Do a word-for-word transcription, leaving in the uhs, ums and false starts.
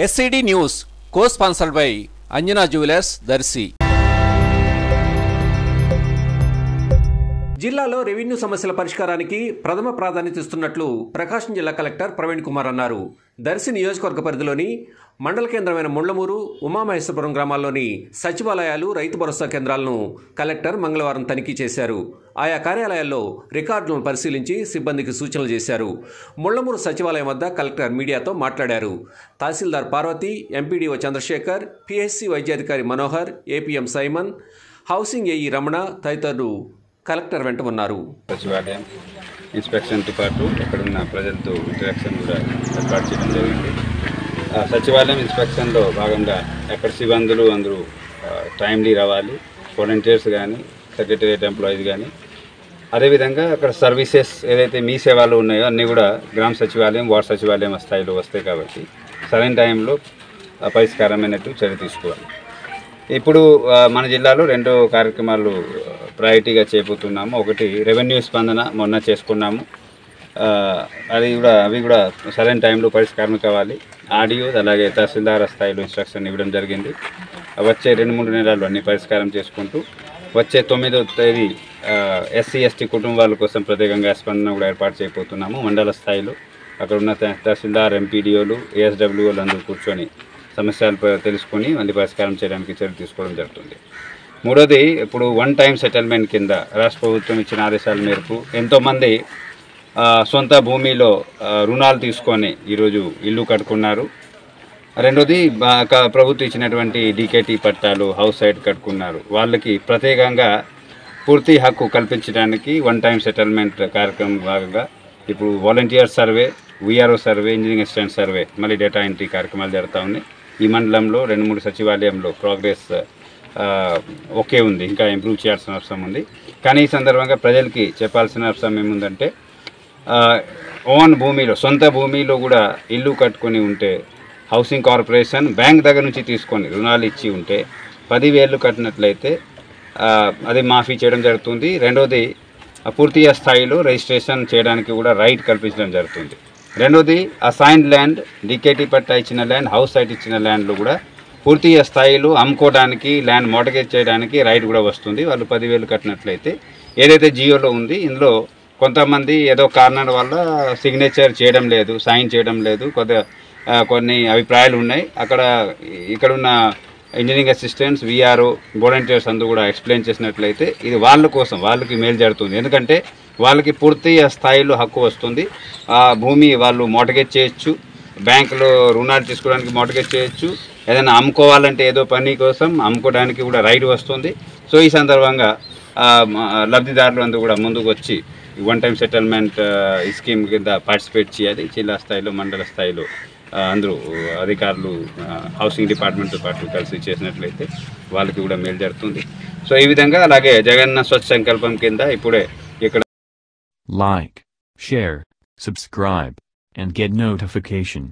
S C D News, co-sponsored by Anjana Jewelers, Darsi. జిల్లాలో revenue సమస్యల పరిష్కారానికి ప్రథమ ప్రాధాన్యత ఇస్తున్నట్లు ప్రకాశం జిల్లా కలెక్టర్ ప్రవీణ్ కుమార్ అన్నారు. దర్శి నియోజకవర్గ పరిధిలోని మండల కేంద్రమైన ముండ్లమూరు, ఉమామహేశ్వరపురం గ్రామాల్లోని సచివాలయాలు, రైతు భరోసా కేంద్రాలను కలెక్టర్ మంగళవారం తనిఖీ చేశారు. ఆయా కార్యాలయాల్లో రికార్డులను పరిశీలించి సిబ్బందికి సూచనలు చేశారు. ముండ్లమూరు సచివాలయం వద్ద కలెక్టర్ మీడియాతో మాట్లాడారు. తహసీల్దార్ పార్వతి, ఎంపీడీఓ చంద్రశేఖర్, పిహెచ్సి వైద్యాధికారి Manohar, APM Simon, housing AE Ramana తదితరులు కలెక్టర్ వెంట ఉన్నారు. సచివాలయం ఇన్స్పెక్షన్ డిపార్ట్మెంట్ అక్కడున్న ప్రజలతో ఇంటరాక్షన్ కూడా ఏర్పాటు చేయడం జరిగింది. సచివాలయం ఇన్స్పెక్షన్లో భాగంగా ఎక్కడ సిబ్బందులు అందరూ టైమ్లీ రావాలి, వాలంటీర్స్ కానీ సెక్రటేరియట్ ఎంప్లాయీస్ కానీ, అదేవిధంగా అక్కడ సర్వీసెస్ ఏదైతే మీ సేవలు ఉన్నాయో అన్నీ కూడా గ్రామ సచివాలయం, వార్డు సచివాలయం స్థాయిలో వస్తాయి కాబట్టి సరైన టైంలో పరిష్కారమైనట్టు చర్య తీసుకోవాలి. ఇప్పుడు మన జిల్లాలో రెండు కార్యక్రమాలు ప్రయారిటీగా చేపడుతున్నాము. ఒకటి రెవెన్యూ స్పందన మొన్న చేసుకున్నాము, అది కూడా అవి కూడా సరైన టైంలో పరిష్కారం కావాలి. ఆర్డీఓ అలాగే తహసీల్దార్ స్థాయిలో ఇన్స్ట్రక్షన్ ఇవ్వడం జరిగింది. వచ్చే రెండు మూడు నెలలు అన్ని పరిష్కారం చేసుకుంటూ వచ్చే తొమ్మిదో తేదీ ఎస్సీ ఎస్టీ కుటుంబాల కోసం ప్రత్యేకంగా స్పందన కూడా ఏర్పాటు చేయబోతున్నాము. మండల స్థాయిలో అక్కడ ఉన్న తహసీల్దార్, ఎంపీడీఓలు, ఏఎస్డబ్ల్యూఓలు అందరూ కూర్చొని సమస్యలు తెలుసుకొని మళ్ళీ పరిష్కారం చేయడానికి చర్య తీసుకోవడం జరుగుతుంది. మూడోది, ఇప్పుడు వన్ టైం సెటిల్మెంట్ కింద రాష్ట్ర ప్రభుత్వం ఇచ్చిన ఆదేశాల మేరకు ఎంతోమంది సొంత భూమిలో రుణాలు తీసుకొని ఈరోజు ఇల్లు కట్టుకున్నారు. రెండోది, ప్రభుత్వం ఇచ్చినటువంటి డీకేటీ పట్టాలు హౌస్ సైడ్ కట్టుకున్నారు. వాళ్ళకి ప్రత్యేకంగా పూర్తి హక్కు కల్పించడానికి వన్ టైం సెటిల్మెంట్ కార్యక్రమం భాగంగా ఇప్పుడు volunteer survey, VRO survey, engineering assistant survey, మళ్ళీ డేటా ఎంట్రీ కార్యక్రమాలు జరుగుతూ ఉన్నాయి. ఈ మండలంలో రెండు మూడు సచివాలయంలో ప్రోగ్రెస్ ఓకే ఉంది, ఇంకా ఇంప్రూవ్ చేయాల్సిన అవసరం ఉంది. కానీ ఈ సందర్భంగా ప్రజలకి చెప్పాల్సిన అవసరం ఏముందంటే, ఓన్ భూమిలో సొంత భూమిలో కూడా ఇల్లు కట్టుకొని ఉంటే హౌసింగ్ కార్పొరేషన్ బ్యాంక్ దగ్గర నుంచి తీసుకొని రుణాలు ఇచ్చి ఉంటే పదివేలు కట్టినట్లయితే అది మాఫీ చేయడం జరుగుతుంది. రెండోది, పూర్తి స్థాయిలో రిజిస్ట్రేషన్ చేయడానికి కూడా రైట్ కల్పించడం జరుగుతుంది. రెండోది, అసైన్డ్ ల్యాండ్, డికేటీ పట్టా ఇచ్చిన ల్యాండ్, హౌస్ సైట్ ఇచ్చిన ల్యాండ్లు కూడా పూర్తి స్థాయిలో అమ్ముకోవడానికి, ల్యాండ్ మార్టగేజ్ చేయడానికి రైట్ కూడా వస్తుంది. వాళ్ళు పదివేలు కట్టినట్లయితే ఏదైతే జియోలో ఉంది ఇందులో కొంతమంది ఏదో కారణాల వల్ల సిగ్నేచర్ చేయడం లేదు, సైన్ చేయడం లేదు, కొద్దిగా కొన్ని అభిప్రాయాలు ఉన్నాయి. అక్కడ ఇక్కడున్న ఇంజనీరింగ్ అసిస్టెంట్స్, వీఆర్ఓ, వాలంటీర్స్ అందరూ కూడా ఎక్స్ప్లెయిన్ చేసినట్లయితే ఇది వాళ్ళ కోసం వాళ్ళకి మేలు జరుగుతుంది. ఎందుకంటే వాళ్ళకి పూర్తి స్థాయిలో హక్కు వస్తుంది. ఆ భూమి వాళ్ళు మార్టగేజ్ చేయొచ్చు, బ్యాంకులో రుణాలు తీసుకోవడానికి మార్టగేజ్ చేయొచ్చు, ఏదైనా అమ్ముకోవాలంటే ఏదో పని కోసం అమ్ముకోవడానికి కూడా రైట్ వస్తుంది. సో ఈ సందర్భంగా లబ్ధిదారులు అందరూ కూడా ముందుకు వచ్చి వన్ టైం సెటిల్మెంట్ స్కీమ్ కింద పార్టిసిపేట్ చేయాలి. జిల్లా స్థాయిలో, మండల స్థాయిలో అందరూ అధికారులు హౌసింగ్ డిపార్ట్మెంట్తో పాటు కలిసి చేసినట్లయితే వాళ్ళకి కూడా మేలు జరుగుతుంది. సో ఈ విధంగా అలాగే జగన్న స్వచ్ఛ సంకల్పం కింద ఇప్పుడే ఇక్కడ like, share, subscribe and get notification.